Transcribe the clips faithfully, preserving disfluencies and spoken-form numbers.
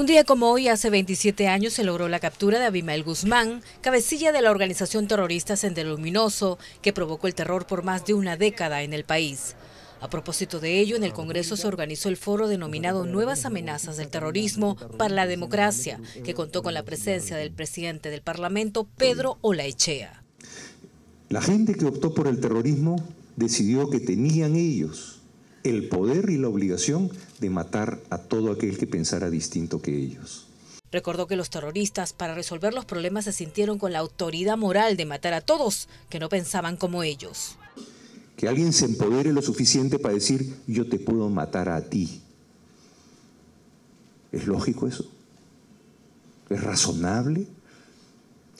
Un día como hoy, hace veintisiete años, se logró la captura de Abimael Guzmán, cabecilla de la organización terrorista Sendero Luminoso, que provocó el terror por más de una década en el país. A propósito de ello, en el Congreso se organizó el foro denominado Nuevas Amenazas del Terrorismo para la Democracia, que contó con la presencia del presidente del Parlamento, Pedro Olaechea. La gente que optó por el terrorismo decidió que tenían ellos el poder y la obligación de matar a todo aquel que pensara distinto que ellos. Recordó que los terroristas, para resolver los problemas, se sintieron con la autoridad moral de matar a todos que no pensaban como ellos. Que alguien se empodere lo suficiente para decir, yo te puedo matar a ti. ¿Es lógico eso? ¿Es razonable?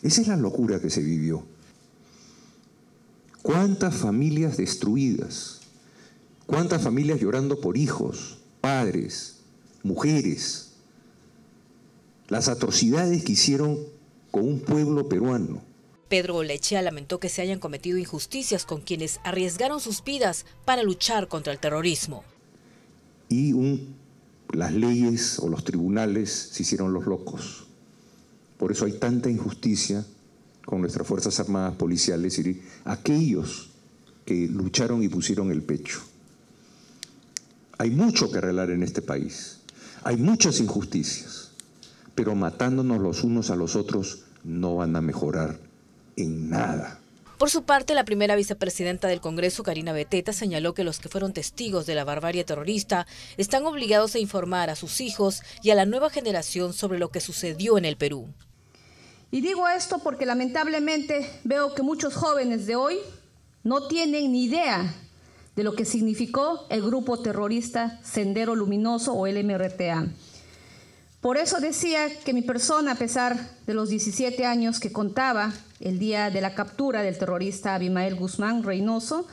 Esa es la locura que se vivió. ¿Cuántas familias destruidas? ¿Cuántas familias llorando por hijos, padres, mujeres? Las atrocidades que hicieron con un pueblo peruano. Pedro Olaechea lamentó que se hayan cometido injusticias con quienes arriesgaron sus vidas para luchar contra el terrorismo. Y un, las leyes o los tribunales se hicieron los locos. Por eso hay tanta injusticia con nuestras Fuerzas Armadas, policiales y aquellos que lucharon y pusieron el pecho. Hay mucho que arreglar en este país, hay muchas injusticias, pero matándonos los unos a los otros no van a mejorar en nada. Por su parte, la primera vicepresidenta del Congreso, Karina Beteta, señaló que los que fueron testigos de la barbarie terrorista están obligados a informar a sus hijos y a la nueva generación sobre lo que sucedió en el Perú. Y digo esto porque lamentablemente veo que muchos jóvenes de hoy no tienen ni idea de lo que significó el grupo terrorista Sendero Luminoso o L M R T A. Por eso decía que mi persona, a pesar de los diecisiete años que contaba el día de la captura del terrorista Abimael Guzmán Reynoso,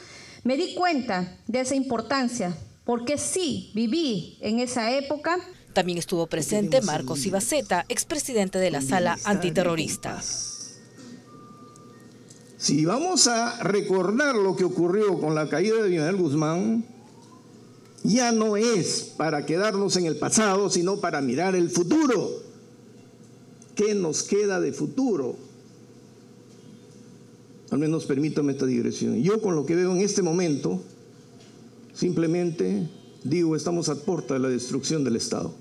me di cuenta de esa importancia, porque sí viví en esa época. También estuvo presente Marcos Ibaceta, expresidente de la Sala Antiterrorista. Si vamos a recordar lo que ocurrió con la caída de Dionel Guzmán, ya no es para quedarnos en el pasado, sino para mirar el futuro. ¿Qué nos queda de futuro? Al menos permítame esta digresión. Yo con lo que veo en este momento, simplemente digo, estamos a puerta de la destrucción del Estado.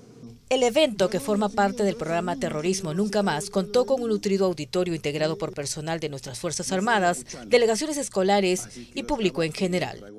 El evento, que forma parte del programa Terrorismo Nunca Más, contó con un nutrido auditorio integrado por personal de nuestras Fuerzas Armadas, delegaciones escolares y público en general.